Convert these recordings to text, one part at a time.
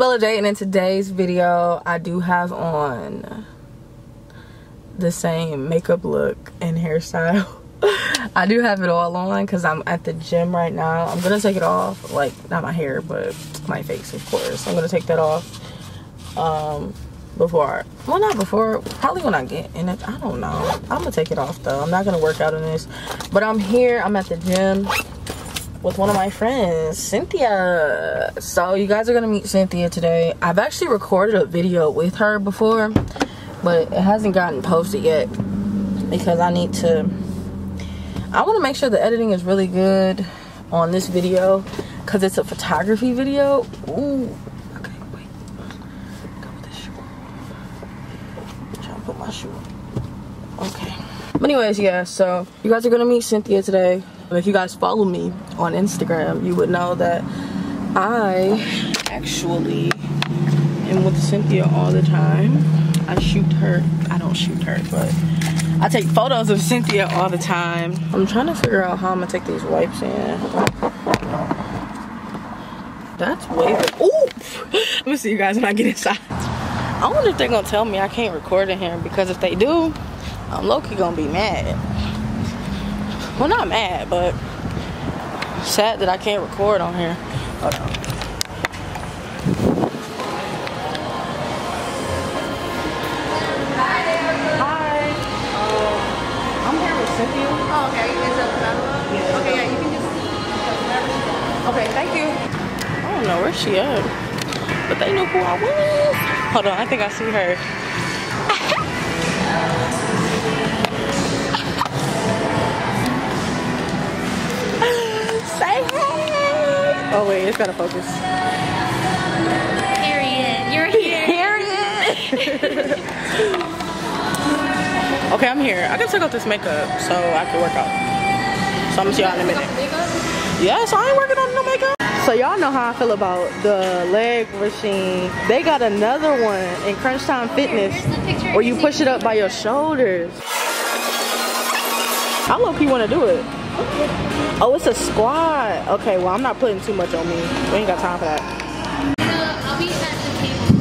Bella J, and in today's video I do have on the same makeup look and hairstyle. I do have it all on because I'm at the gym right now. I'm gonna take it off, like not my hair but my face, of course. I'm gonna take that off probably when I get in it. I don't know, I'm gonna take it off though. I'm not gonna work out in this, but I'm here, I'm at the gym with one of my friends, Cynthia. So you guys are gonna meet Cynthia today. I've actually recorded a video with her before, but it hasn't gotten posted yet because I want to make sure the editing is really good on this video because it's a photography video. Ooh, okay, wait, go with this shoe. I'm trying to put my shoe on. Okay, but anyways, yeah, so you guys are gonna meet Cynthia today. If you guys follow me on Instagram, you would know that I actually am with Cynthia all the time. I take photos of Cynthia all the time. I'm trying to figure out how I'm gonna take these wipes in. That's way, ooh! Let me see you guys when I get inside. I wonder if they're gonna tell me I can't record in here, because if they do, I'm low-key gonna be mad. Well, not mad, but sad that I can't record on here. Hold on. Hi there. Hi. I'm here with Cynthia. Oh, okay. Is that what? Yeah. Okay, yeah, you can just... Okay, thank you. I don't know where she at, but they knew who I was. Hold on, I think I see her. Oh wait, it's gotta focus. Harriet, you're here. Harriet. Okay, I'm here. I can take off this makeup so I can work out. So I'm gonna see y'all in a minute. Yeah, so I ain't working on no makeup. So y'all know how I feel about the leg machine. They got another one in Crunchtime Fitness where you push it up by your shoulders. I low key wanna do it. Oh, it's a squad. Okay, well, I'm not putting too much on me. We ain't got time for that. I'll be at the table.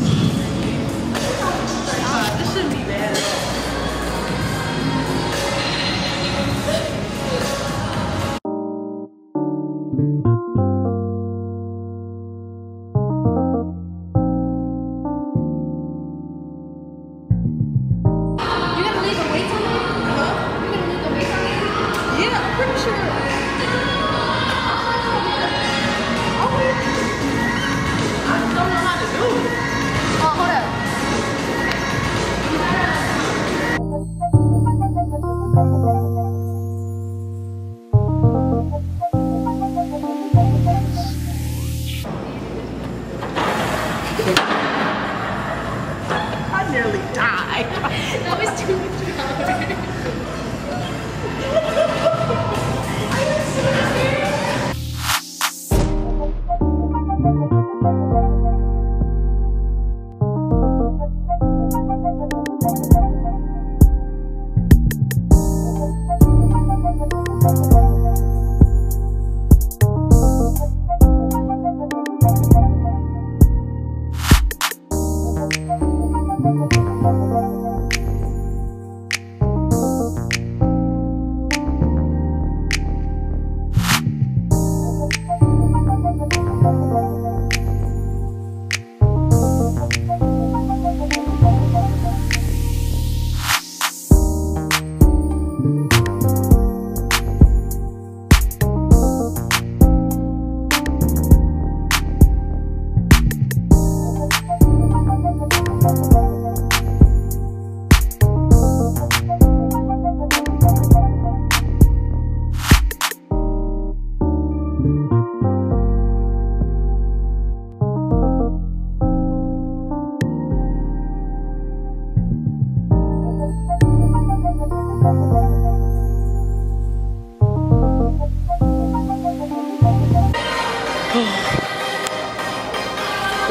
This shouldn't be bad.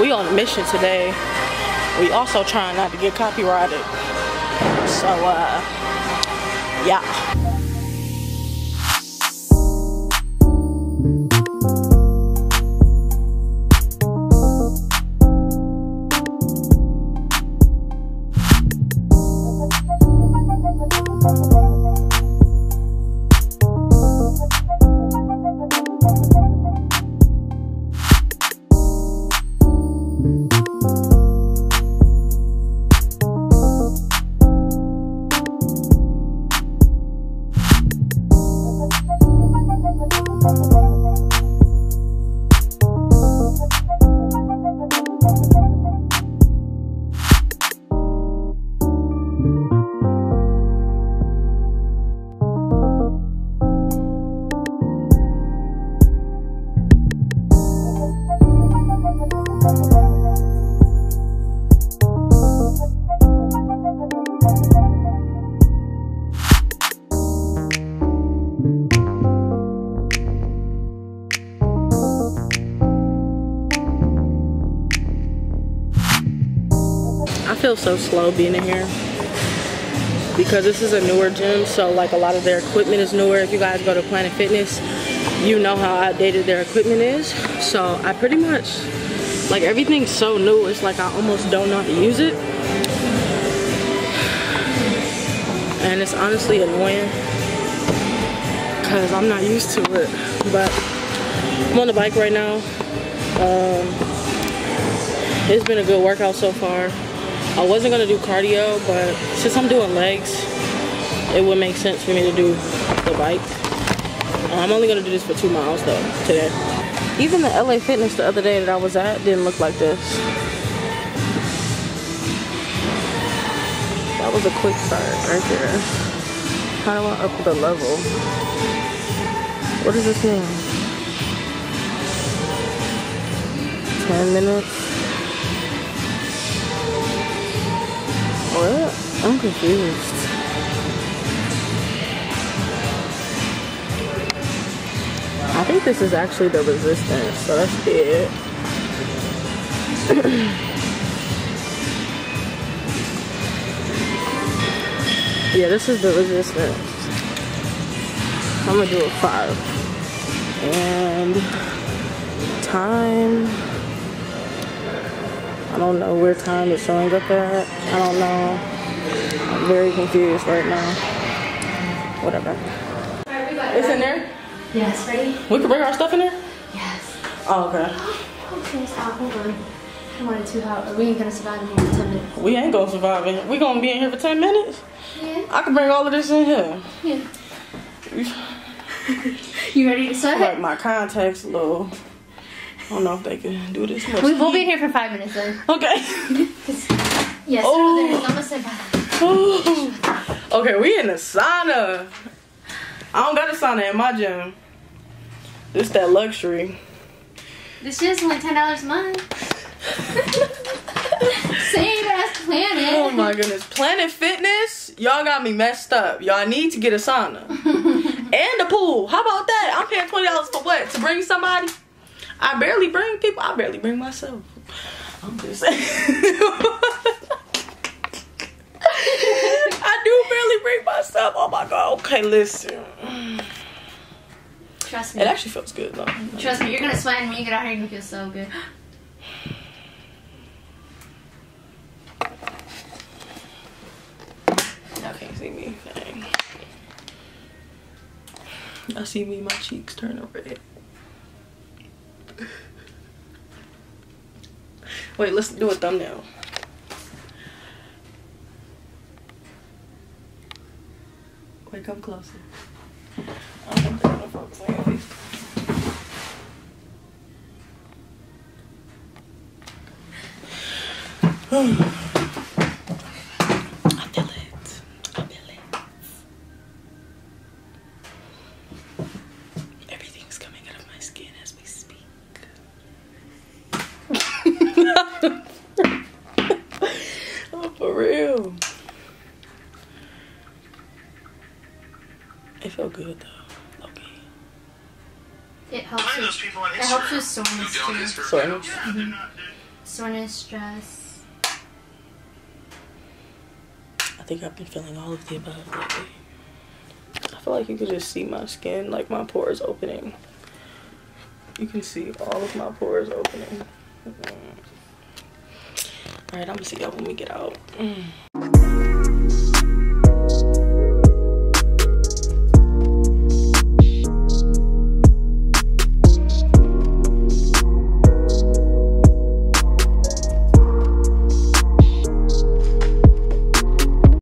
We on a mission today. We also trying not to get copyrighted. So, yeah. feel so slow being in here because this is a newer gym, so like a lot of their equipment is newer. If you guys go to Planet Fitness, you know how outdated their equipment is. So I pretty much, like, everything's so new, it's like I almost don't know how to use it. And it's honestly annoying because I'm not used to it. But I'm on the bike right now. It's been a good workout so far. I wasn't gonna do cardio, but since I'm doing legs, it would make sense for me to do the bike. I'm only gonna do this for 2 miles though today. Even the LA Fitness the other day that I was at didn't look like this. That was a quick start right there. How do I up the level? What is this now? 10 minutes. What? I'm confused. I think this is actually the resistance, so that's it. Yeah, this is the resistance. I'm gonna do a 5. And time. I don't know where time is showing up at. I don't know. I'm very confused right now. Whatever. It's in there? Yes, ready? We can bring our stuff in there? Yes. Oh, okay. Okay, stop. Hold on. I want it too hot. We ain't gonna survive in here for 10 minutes. We ain't gonna survive in here. We gonna be in here for 10 minutes? Yeah. I can bring all of this in here. Yeah. You ready to start? Like, my contacts, little. I don't know if they can do this much. We will be here for 5 minutes then. Okay. Yes, oh. Oh. Okay, we in the sauna. I don't got a sauna in my gym. This that luxury. This is only $10 a month. Same as Planet. Oh my goodness. Planet Fitness, y'all got me messed up. Y'all need to get a sauna. And a pool. How about that? I'm paying $20 for what? To bring somebody? I barely bring people. I barely bring myself. I'm just saying. I do barely bring myself. Oh my God. Okay, listen. Trust me. It actually feels good though. Trust me. You're going to sweat, and when you get out here, you're going to feel so good. Y'all can't see me. Dang. Y'all see me, my cheeks turning red. Wait, let's do a thumbnail. Wait, come closer. I don't think they're gonna focus on your face. I feel it. I feel it. Everything's coming out of my skin as we speak. Oh, for real. It felt good though. Okay. It helps. Find those people on Instagram. It helps with soreness too. Soreness. Yeah, they're not dead. Soreness, stress. I think I've been feeling all of the above lately. I feel like you can just see my skin, like my pores opening. You can see all of my pores opening. All right, I'm gonna see y'all when we get out.